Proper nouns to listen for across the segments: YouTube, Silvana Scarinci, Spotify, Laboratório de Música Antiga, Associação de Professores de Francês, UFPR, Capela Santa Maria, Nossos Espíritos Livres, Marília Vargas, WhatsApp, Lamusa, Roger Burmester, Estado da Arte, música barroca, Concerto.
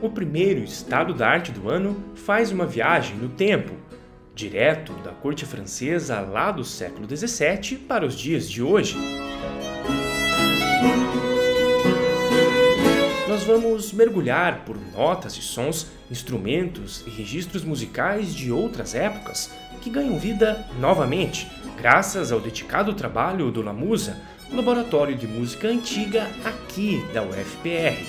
O primeiro Estado da Arte do ano faz uma viagem no tempo, direto da corte francesa lá do século XVII para os dias de hoje. Nós vamos mergulhar por notas e sons, instrumentos e registros musicais de outras épocas que ganham vida novamente, graças ao dedicado trabalho do Lamusa, Laboratório de Música Antiga aqui da UFPR.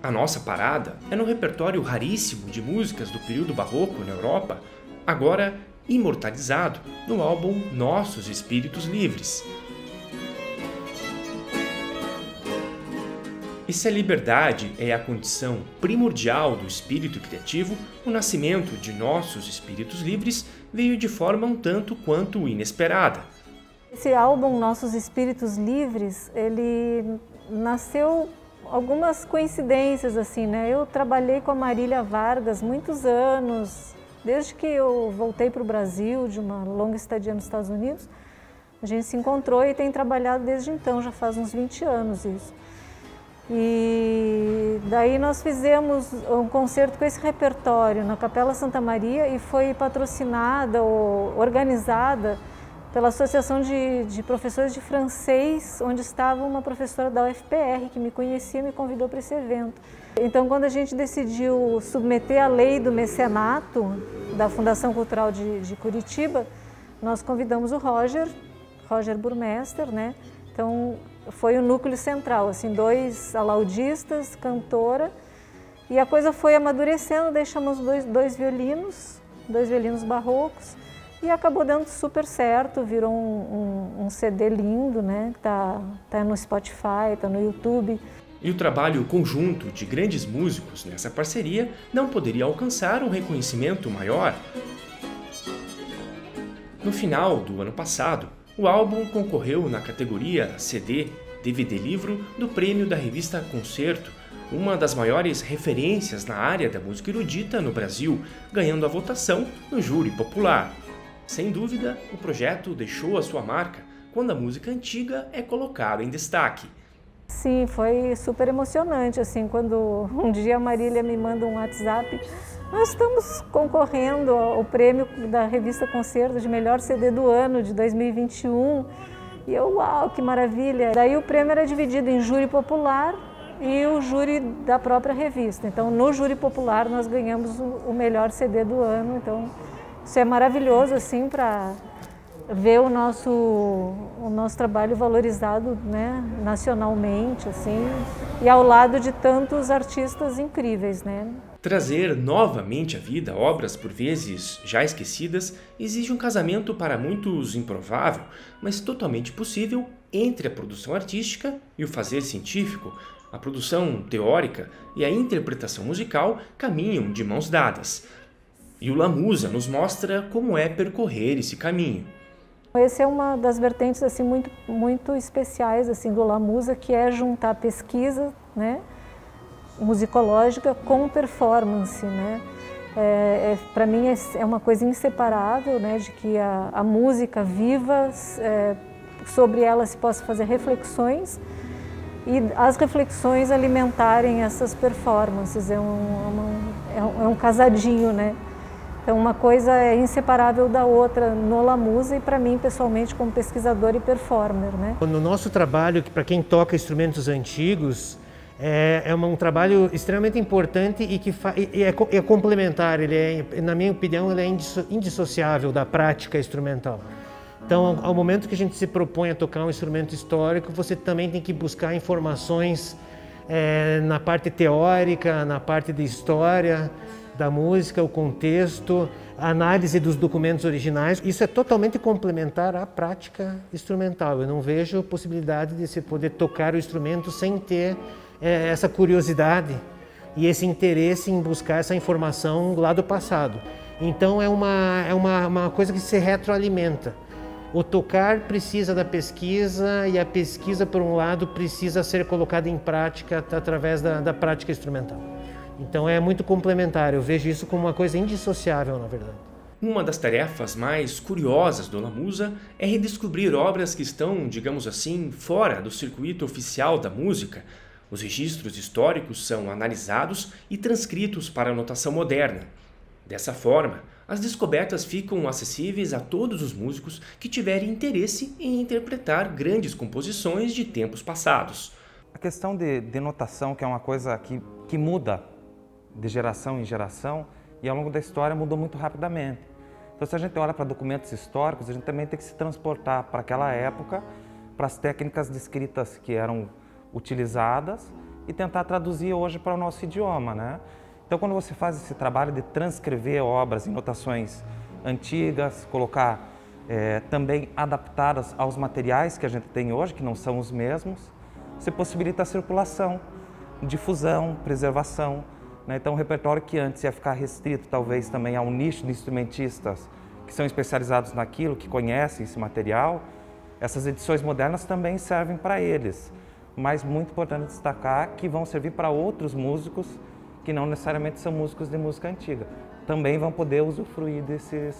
A nossa parada é no repertório raríssimo de músicas do período barroco na Europa, agora imortalizado no álbum Nossos Espíritos Livres. E se a liberdade é a condição primordial do espírito criativo, o nascimento de Nossos Espíritos Livres veio de forma um tanto quanto inesperada. Esse álbum Nossos Espíritos Livres, ele nasceu algumas coincidências, assim, né? Eu trabalhei com a Marília Vargas muitos anos, desde que eu voltei para o Brasil, de uma longa estadia nos Estados Unidos. A gente se encontrou e tem trabalhado desde então, já faz uns 20 anos isso. E daí nós fizemos um concerto com esse repertório na Capela Santa Maria e foi patrocinada ou organizada pela Associação de Professores de Francês, onde estava uma professora da UFPR que me conhecia e me convidou para esse evento. Então, quando a gente decidiu submeter a lei do mecenato da Fundação Cultural de Curitiba, nós convidamos o Roger Burmester, né? Então, foi o núcleo central, assim, dois alaudistas, cantora, e a coisa foi amadurecendo, deixamos dois violinos barrocos, e acabou dando super certo, virou um CD lindo, né? Tá no Spotify, tá no YouTube. E o trabalho conjunto de grandes músicos nessa parceria não poderia alcançar um reconhecimento maior. No final do ano passado, o álbum concorreu na categoria CD, DVD-livro do prêmio da revista Concerto, uma das maiores referências na área da música erudita no Brasil, ganhando a votação no júri popular. Sem dúvida, o projeto deixou a sua marca quando a música antiga é colocada em destaque. Sim, foi super emocionante, assim, quando um dia a Marília me manda um WhatsApp: nós estamos concorrendo ao prêmio da revista Concerto de melhor CD do ano de 2021. E eu, uau, que maravilha! Daí o prêmio era dividido em júri popular e o júri da própria revista. Então, no júri popular nós ganhamos o melhor CD do ano, então... Isso é maravilhoso, assim, para ver o nosso trabalho valorizado, né, nacionalmente, assim, e ao lado de tantos artistas incríveis, né? Trazer novamente à vida obras por vezes já esquecidas exige um casamento para muitos improvável, mas totalmente possível entre a produção artística e o fazer científico. A produção teórica e a interpretação musical caminham de mãos dadas. E o Lamusa nos mostra como é percorrer esse caminho. Essa é uma das vertentes, assim, muito especiais, assim, do Lamusa, que é juntar pesquisa, né, musicológica com performance, né? Para mim é uma coisa inseparável, né, de que a música viva, sobre ela se possa fazer reflexões e as reflexões alimentarem essas performances. É um casadinho, né? Então, uma coisa é inseparável da outra no Lamusa e para mim, pessoalmente, como pesquisador e performer, né? No nosso trabalho, que para quem toca instrumentos antigos, é um trabalho extremamente importante e que é complementar. Ele é, na minha opinião, ele é indissociável da prática instrumental. Então, ao momento que a gente se propõe a tocar um instrumento histórico, você também tem que buscar informações na parte teórica, na parte de história da música, o contexto, a análise dos documentos originais. Isso é totalmente complementar à prática instrumental. Eu não vejo possibilidade de se poder tocar o instrumento sem ter essa curiosidade e esse interesse em buscar essa informação lá do passado. Então é uma coisa que se retroalimenta. O tocar precisa da pesquisa e a pesquisa, por um lado, precisa ser colocada em prática através da prática instrumental. Então é muito complementar, eu vejo isso como uma coisa indissociável, na verdade. Uma das tarefas mais curiosas do Lamusa é redescobrir obras que estão, digamos assim, fora do circuito oficial da música. Os registros históricos são analisados e transcritos para a notação moderna. Dessa forma, as descobertas ficam acessíveis a todos os músicos que tiverem interesse em interpretar grandes composições de tempos passados. A questão de notação, que é uma coisa que muda de geração em geração, e ao longo da história mudou muito rapidamente. Então, se a gente olha para documentos históricos, a gente também tem que se transportar para aquela época, para as técnicas de escritas que eram utilizadas e tentar traduzir hoje para o nosso idioma, né? Então, quando você faz esse trabalho de transcrever obras em notações antigas, colocar também adaptadas aos materiais que a gente tem hoje, que não são os mesmos, você possibilita a circulação, difusão, preservação, né? Então, um repertório que antes ia ficar restrito, talvez, também a um nicho de instrumentistas que são especializados naquilo, que conhecem esse material, essas edições modernas também servem para eles. Mas muito importante destacar que vão servir para outros músicos que não necessariamente são músicos de música antiga. Também vão poder usufruir desses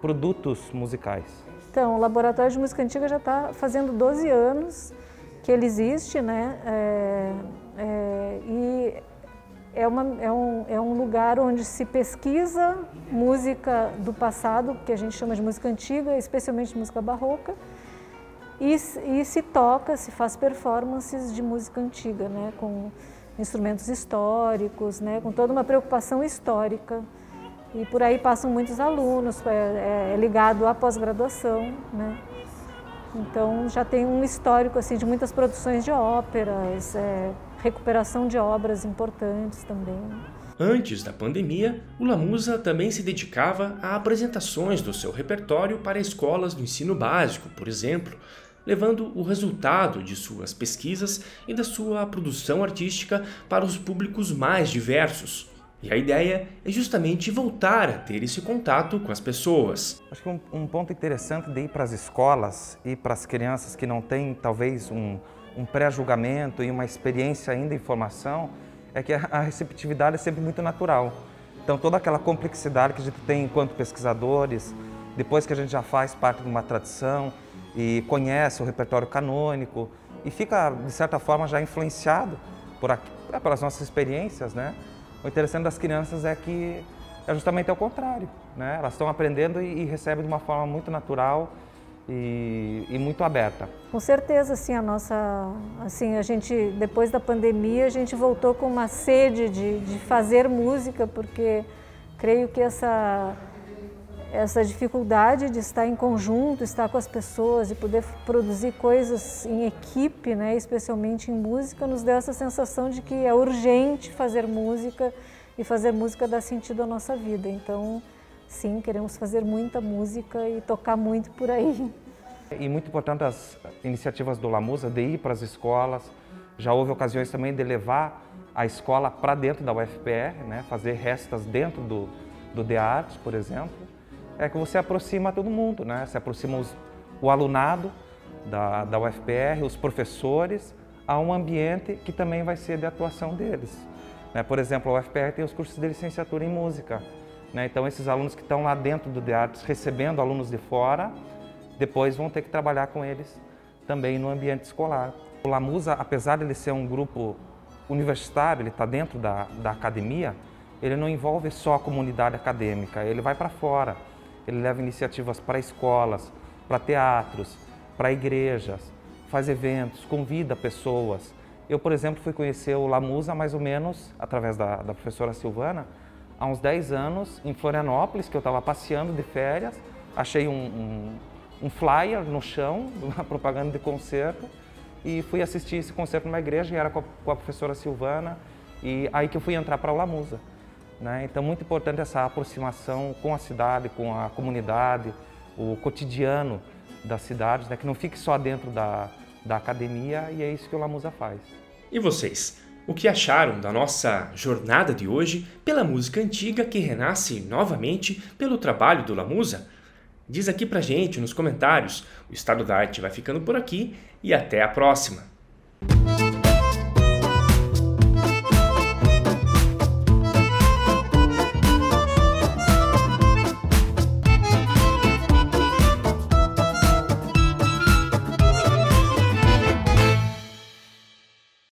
produtos musicais. Então, o Laboratório de Música Antiga já está fazendo 12 anos que ele existe, né? E é um lugar onde se pesquisa música do passado, que a gente chama de música antiga, especialmente música barroca, e se toca, se faz performances de música antiga, né? Com instrumentos históricos, né? Com toda uma preocupação histórica. E por aí passam muitos alunos, é ligado à pós-graduação, né? Então já tem um histórico assim, de muitas produções de óperas, recuperação de obras importantes também. Antes da pandemia, o Lamusa também se dedicava a apresentações do seu repertório para escolas do ensino básico, por exemplo, levando o resultado de suas pesquisas e da sua produção artística para os públicos mais diversos. E a ideia é justamente voltar a ter esse contato com as pessoas. Acho que um ponto interessante de ir para as escolas e para as crianças que não têm, talvez, um pré-julgamento e uma experiência ainda em formação, é que a receptividade é sempre muito natural. Então, toda aquela complexidade que a gente tem enquanto pesquisadores, depois que a gente já faz parte de uma tradição e conhece o repertório canônico e fica, de certa forma, já influenciado pelas nossas experiências, né? O interessante das crianças é que é justamente ao contrário, né? Elas estão aprendendo e recebem de uma forma muito natural e muito aberta. Com certeza, assim, a gente, depois da pandemia, a gente voltou com uma sede de fazer música, porque creio que essa dificuldade de estar em conjunto, estar com as pessoas e poder produzir coisas em equipe, né, especialmente em música, nos deu essa sensação de que é urgente fazer música e fazer música dá sentido à nossa vida. Então, sim, queremos fazer muita música e tocar muito por aí. E muito importante as iniciativas do Lamusa de ir para as escolas. Já houve ocasiões também de levar a escola para dentro da UFPR, né? Fazer restas dentro do De Artes, por exemplo. É que você aproxima todo mundo, né? Você aproxima o alunado da UFPR, os professores, a um ambiente que também vai ser de atuação deles, né? Por exemplo, a UFPR tem os cursos de licenciatura em música. Então, esses alunos que estão lá dentro do De Artes, recebendo alunos de fora, depois vão ter que trabalhar com eles também no ambiente escolar. O Lamusa, apesar de ele ser um grupo universitário, ele está dentro da academia, ele não envolve só a comunidade acadêmica, ele vai para fora, ele leva iniciativas para escolas, para teatros, para igrejas, faz eventos, convida pessoas. Eu, por exemplo, fui conhecer o Lamusa mais ou menos, através da professora Silvana, há uns 10 anos, em Florianópolis, que eu estava passeando de férias, achei um flyer no chão, uma propaganda de concerto, e fui assistir esse concerto numa igreja, e era com a professora Silvana, e aí que eu fui entrar para o Lamusa, né? Então, muito importante essa aproximação com a cidade, com a comunidade, o cotidiano das cidades, né? Que não fique só dentro da academia, e é isso que o Lamusa faz. E vocês? O que acharam da nossa jornada de hoje pela música antiga que renasce novamente pelo trabalho do Lamusa? Diz aqui pra gente nos comentários. O Estado da Arte vai ficando por aqui e até a próxima!